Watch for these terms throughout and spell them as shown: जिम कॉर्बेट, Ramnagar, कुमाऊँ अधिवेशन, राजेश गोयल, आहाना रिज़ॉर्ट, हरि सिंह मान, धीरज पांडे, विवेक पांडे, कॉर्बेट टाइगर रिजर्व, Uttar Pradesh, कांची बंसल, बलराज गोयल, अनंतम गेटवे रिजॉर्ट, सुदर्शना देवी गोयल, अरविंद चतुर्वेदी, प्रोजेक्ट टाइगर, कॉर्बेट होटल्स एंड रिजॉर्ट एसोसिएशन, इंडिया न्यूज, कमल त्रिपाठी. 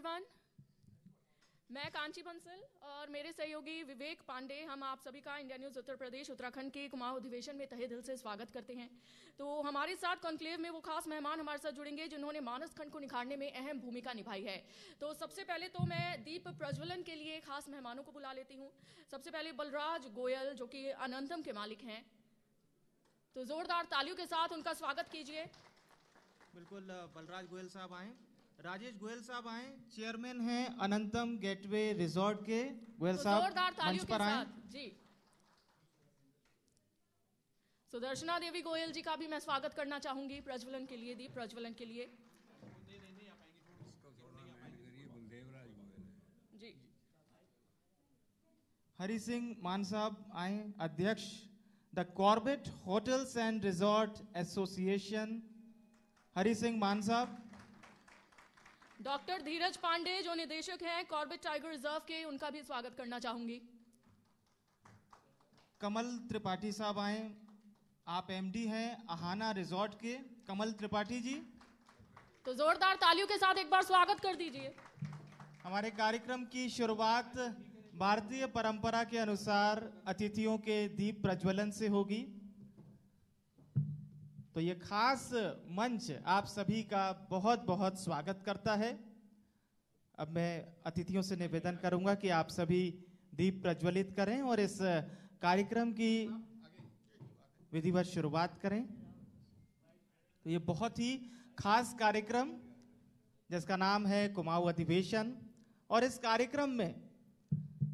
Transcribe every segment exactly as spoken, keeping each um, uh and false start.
Everyone, मैं कांची बंसल और मेरे सहयोगी विवेक पांडे, हम आप सभी का इंडिया न्यूज उत्तर प्रदेश उत्तराखंड के कुमाऊँ अधिवेशन में तहे दिल से स्वागत करते हैं। तो हमारे साथ कॉन्क्लेव में वो खास मेहमान हमारे साथ जुड़ेंगे जिन्होंने मानस खंड को निखारने में अहम भूमिका निभाई है। तो सबसे पहले तो मैं दीप प्रज्वलन के लिए खास मेहमानों को बुला लेती हूँ। सबसे पहले बलराज गोयल जो कि अनंतम के मालिक हैं, तो जोरदार तालियों के साथ उनका स्वागत कीजिए। बिल्कुल, बलराज गोयल साहब आए, राजेश गोयल साहब आए, चेयरमैन हैं अनंतम गेटवे रिजॉर्ट के। गोयल तो साहब जोरदार तालियों के साथ जी। सुदर्शना देवी गोयल जी का भी मैं स्वागत करना चाहूंगी प्रज्वलन के लिए, दीप प्रज्वलन के लिए। जी हरि सिंह मान साहब आए, अध्यक्ष the कॉर्बेट होटल्स एंड रिजॉर्ट एसोसिएशन, हरि सिंह मान साहब। डॉक्टर धीरज पांडे जो निदेशक हैं कॉर्बेट टाइगर रिजर्व के, उनका भी स्वागत करना चाहूंगी। कमल त्रिपाठी साहब आए, आप एमडी हैं आहाना रिज़ॉर्ट के, कमल त्रिपाठी जी। तो जोरदार तालियों के साथ एक बार स्वागत कर दीजिए। हमारे कार्यक्रम की शुरुआत भारतीय परंपरा के अनुसार अतिथियों के दीप प्रज्वलन से होगी। तो ये खास मंच आप सभी का बहुत बहुत स्वागत करता है। अब मैं अतिथियों से निवेदन करूंगा कि आप सभी दीप प्रज्वलित करें और इस कार्यक्रम की विधिवत शुरुआत करें। तो ये बहुत ही खास कार्यक्रम जिसका नाम है कुमाऊँ अधिवेशन, और इस कार्यक्रम में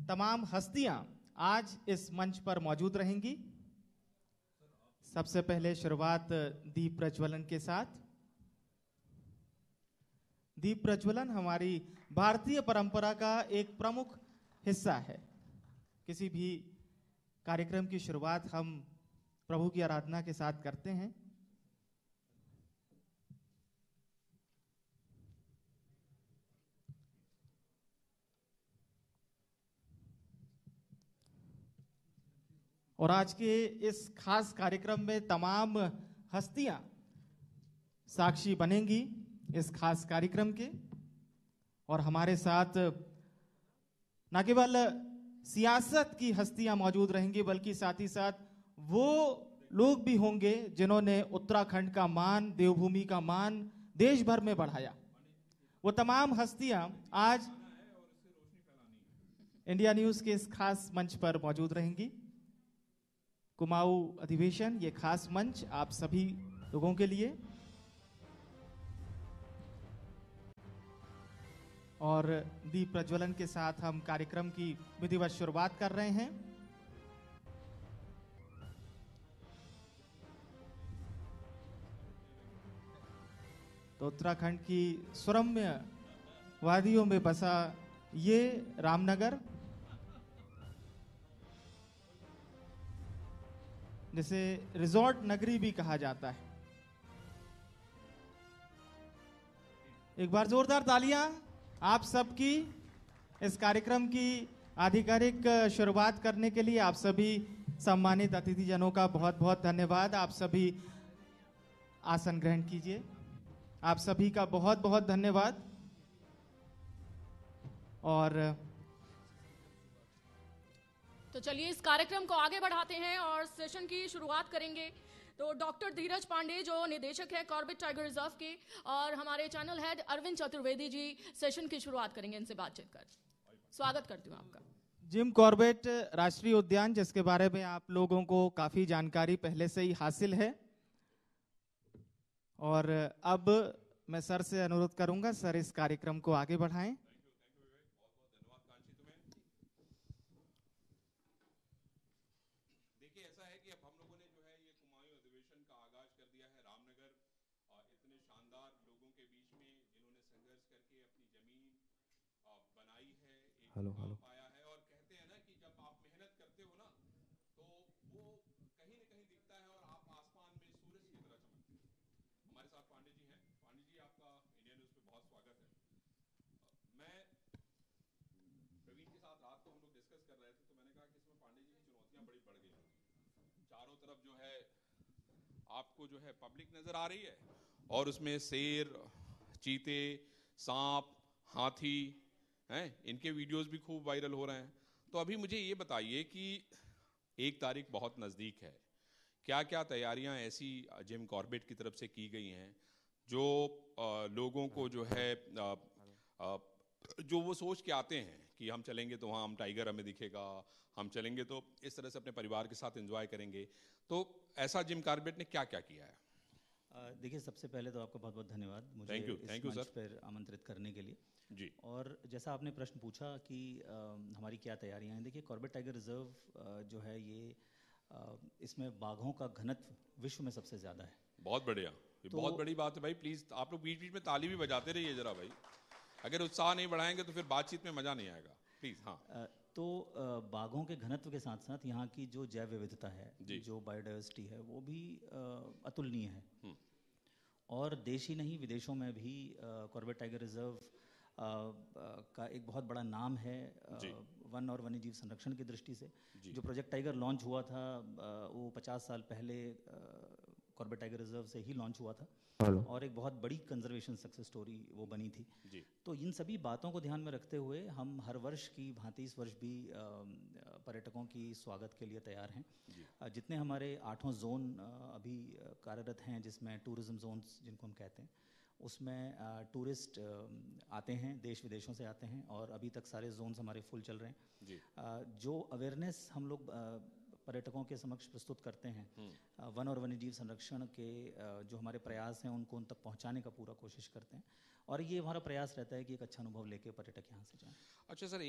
तमाम हस्तियां आज इस मंच पर मौजूद रहेंगी। सबसे पहले शुरुआत दीप प्रज्वलन के साथ। दीप प्रज्वलन हमारी भारतीय परंपरा का एक प्रमुख हिस्सा है। किसी भी कार्यक्रम की शुरुआत हम प्रभु की आराधना के साथ करते हैं। और आज के इस खास कार्यक्रम में तमाम हस्तियां साक्षी बनेंगी इस खास कार्यक्रम के। और हमारे साथ न केवल सियासत की हस्तियां मौजूद रहेंगी, बल्कि साथ ही साथ वो लोग भी होंगे जिन्होंने उत्तराखंड का मान, देवभूमि का मान देश भर में बढ़ाया। वो तमाम हस्तियां आज इंडिया न्यूज के इस खास मंच पर मौजूद रहेंगी। कुमाऊँ अधिवेशन ये खास मंच आप सभी लोगों के लिए, और दीप प्रज्वलन के साथ हम कार्यक्रम की विधिवत शुरुआत कर रहे हैं। तो उत्तराखंड की सुरम्य वादियों में बसा ये रामनगर, जिसे रिजॉर्ट नगरी भी कहा जाता है। एक बार जोरदार तालियां आप सबकी इस कार्यक्रम की आधिकारिक शुरुआत करने के लिए। आप सभी सम्मानित अतिथिजनों का बहुत बहुत धन्यवाद। आप सभी आसन ग्रहण कीजिए। आप सभी का बहुत बहुत धन्यवाद। और तो चलिए इस कार्यक्रम को आगे बढ़ाते हैं और सेशन की शुरुआत करेंगे। तो डॉक्टर धीरज पांडे जो निदेशक है कॉर्बेट टाइगर रिजर्व के, और हमारे channel head अरविंद चतुर्वेदी ji session की शुरुआत करेंगे। इनसे बातचीत कर स्वागत करती हूँ आपका। जिम कॉर्बेट राष्ट्रीय उद्यान, जिसके बारे में आप लोगों को काफ़ी जानकारी पहले से ही हासिल है, और अब मैं सर से अनुरोध करूँगा सर इस कार्यक्रम को आगे बढ़ाएँ। हेलो हेलो पाया है, और कहते हैं ना कि जब आप मेहनत करते हो ना तो वो कहीं ना कहीं दिखता है, और आप आसमान में सूरज की तरह चमकते हैं। हमारे साथ पांडे जी हैं। पांडे जी आपका इंडिया न्यूज पे बहुत स्वागत है। मैं प्रवीण के साथ रात को हम लोग डिस्कस कर रहे थे, तो मैंने कहा कि इसमें पांडे जी की चुनौतियाँ बड़ी बढ़ गई हैं। चारों तरफ जो है आपको जो है पब्लिक नजर आ रही है, और उसमें शेर, चीते, सांप, हाथी हैं, इनके वीडियोस भी खूब वायरल हो रहे हैं। तो अभी मुझे ये बताइए कि एक तारीख बहुत नज़दीक है, क्या क्या तैयारियां ऐसी जिम कॉर्बेट की तरफ से की गई हैं जो आ, लोगों को जो है आ, आ, जो वो सोच के आते हैं कि हम चलेंगे तो वहाँ हम टाइगर हमें दिखेगा, हम चलेंगे तो इस तरह से अपने परिवार के साथ एंजॉय करेंगे, तो ऐसा जिम कॉर्बेट ने क्या क्या किया है? देखिए, सबसे पहले तो आपका बहुत बहुत धन्यवाद मुझे thank you, thank you, इस मंच पर आमंत्रित करने के लिए जी। और जैसा आपने प्रश्न पूछा कि आ, हमारी क्या तैयारियाँ हैं, देखिए कॉर्बेट टाइगर रिजर्व जो है ये आ, इसमें बाघों का घनत्व विश्व में सबसे ज़्यादा है। बहुत बढ़िया, ये तो बहुत बड़ी बात है भाई, प्लीज़ आप लोग बीच बीच में ताली भी बजाते रहिए ज़रा भाई, अगर उत्साह नहीं बढ़ाएंगे तो फिर बातचीत में मज़ा नहीं आएगा, प्लीज़। हाँ आ, तो बाघों के घनत्व के साथ साथ यहाँ की जो जैव विविधता है, जो बायोडाइवर्सिटी है, वो भी अतुलनीय है। और देश ही नहीं विदेशों में भी कॉर्बेट टाइगर रिजर्व आ, आ, का एक बहुत बड़ा नाम है आ, वन और वन्य जीव संरक्षण की दृष्टि से। जो प्रोजेक्ट टाइगर लॉन्च हुआ था आ, वो पचास साल पहले कॉर्बेट टाइगर रिजर्व से ही लॉन्च हुआ था। Hello. और एक बहुत बड़ी कंजर्वेशन सक्सेस स्टोरी वो बनी थी जी। तो इन सभी बातों को ध्यान में रखते हुए हम हर वर्ष की भांति इस वर्ष भी पर्यटकों की स्वागत के लिए तैयार हैं। आ, जितने हमारे आठों जोन अभी कार्यरत हैं, जिसमें टूरिज्म जोन्स जिनको हम कहते हैं, उसमें टूरिस्ट आते हैं, देश विदेशों से आते हैं, और अभी तक सारे जोन्स हमारे फुल चल रहे हैं जी। जो अवेयरनेस हम लोग पर्यटकों के समक्ष प्रस्तुत करते हैं, वन और वन्यजीव संरक्षण के जो हमारे प्रयास हैं उनको उन तक पहुंचाने का पूरा कोशिश करते हैं, और ये हमारा प्रयास रहता है कि एक अच्छा अनुभव लेके पर्यटक यहाँ से जाएं। अच्छा सर।